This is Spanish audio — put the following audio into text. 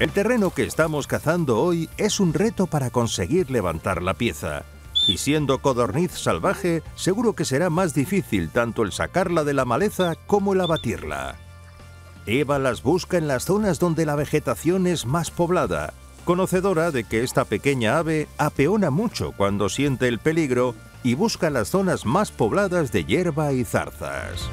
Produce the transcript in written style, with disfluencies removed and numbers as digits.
El terreno que estamos cazando hoy es un reto para conseguir levantar la pieza. Y siendo codorniz salvaje, seguro que será más difícil tanto el sacarla de la maleza como el abatirla. Eva las busca en las zonas donde la vegetación es más poblada, conocedora de que esta pequeña ave apeona mucho cuando siente el peligro y busca las zonas más pobladas de hierba y zarzas.